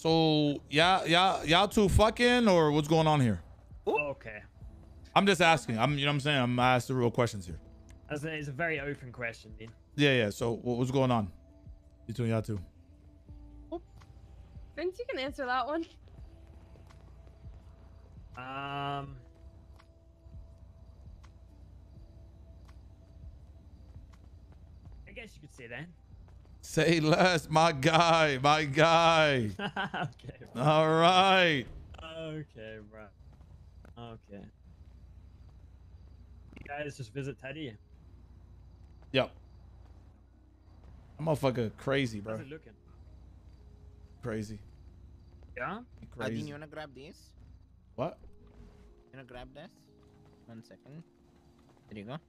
So y'all two fucking, or what's going on here? Okay. I'm just asking. You know what I'm saying? I'm asking the real questions here. It's a very open question, dude. Yeah. So what's going on between y'all two? Vince, you can answer that one. I guess you could say that. Say less, my guy, my guy. Okay. Bro. All right. Okay, bro. Okay. You guys just visit Teddy. Yep. I'm a fucking crazy, bro. How's it looking? Crazy. Yeah. Crazy. Adin, you wanna grab these? What? You wanna grab this? 1 second. There you go.